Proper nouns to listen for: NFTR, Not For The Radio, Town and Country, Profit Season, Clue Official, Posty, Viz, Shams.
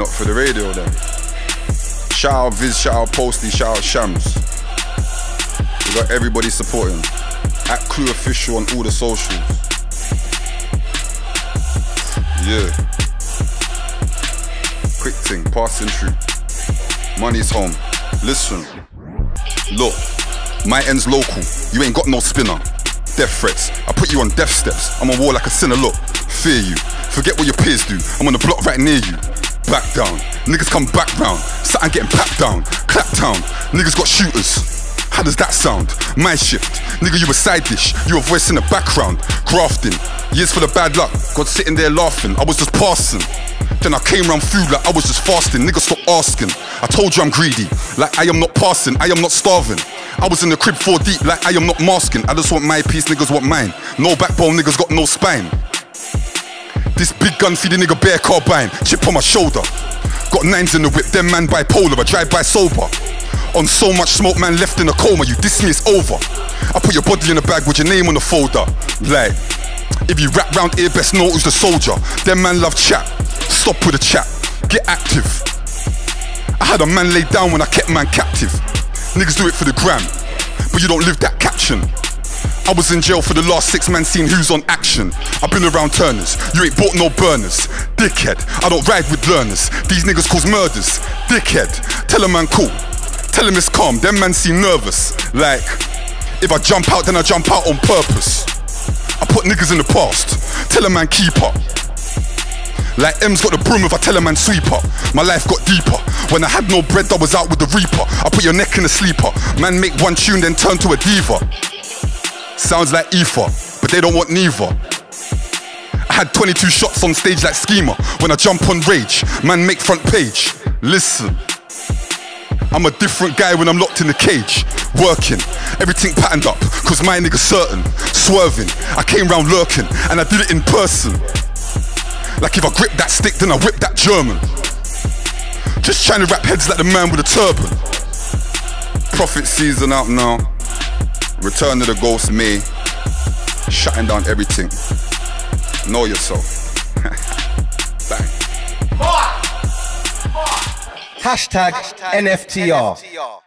Not for the radio then. Shout out Viz, shout out Posty, shout out Shams. We got everybody supporting. At Clue Official on all the socials. Yeah. Quick thing, passing through. Money's home. Listen. Look, my end's local. You ain't got no spinner. Death threats. I put you on death steps. I'm on war like a sinner. Look, fear you. Forget what your peers do. I'm on the block right near you. Back down. Niggas come back round. Satin getting packed down. Clap down. Niggas got shooters. How does that sound? Mind shift. Nigga, you a side dish. You a voice in the background. Grafting. Years full of bad luck. God sitting there laughing. I was just passing. Then I came round food like I was just fasting. Nigga, stop asking. I told you I'm greedy. Like I am not passing. I am not starving. I was in the crib 4 deep. Like I am not masking. I just want my piece. Niggas want mine. No backbone. Niggas got no spine. This big gun feed a nigga bare carbine. Chip on my shoulder. Got 9s in the whip. Them man bipolar. I drive by sober. On so much smoke, man left in a coma. You diss me, it's over. I put your body in a bag with your name on the folder. Like, if you rap round here, best know who's the soldier. Them man love chat. Stop with the chat. Get active. I had a man laid down when I kept man captive. Niggas do it for the gram, but you don't live that caption. I was in jail for the last 6 man seen who's on action. I've been around turners, you ain't bought no burners. Dickhead, I don't ride with learners. These niggas cause murders. Dickhead, tell a man cool. Tell him it's calm, them man seem nervous. Like, if I jump out, then I jump out on purpose. I put niggas in the past, tell a man keep up. Like M's got the broom if I tell a man sweep up. My life got deeper, when I had no bread I was out with the reaper. I put your neck in a sleeper, man make one tune then turn to a diva. Sounds like Ether, but they don't want neither. I had 22 shots on stage like Schema. When I jump on rage, man make front page. Listen, I'm a different guy when I'm locked in the cage. Working, everything patterned up, cause my nigga certain. Swerving, I came round lurking, and I did it in person. Like if I grip that stick, then I whip that German. Just trying to wrap heads like the man with a turban. Profit season out now. Return of the Ghost May. Shutting down everything. Know yourself. Bang. Hashtag NFTR.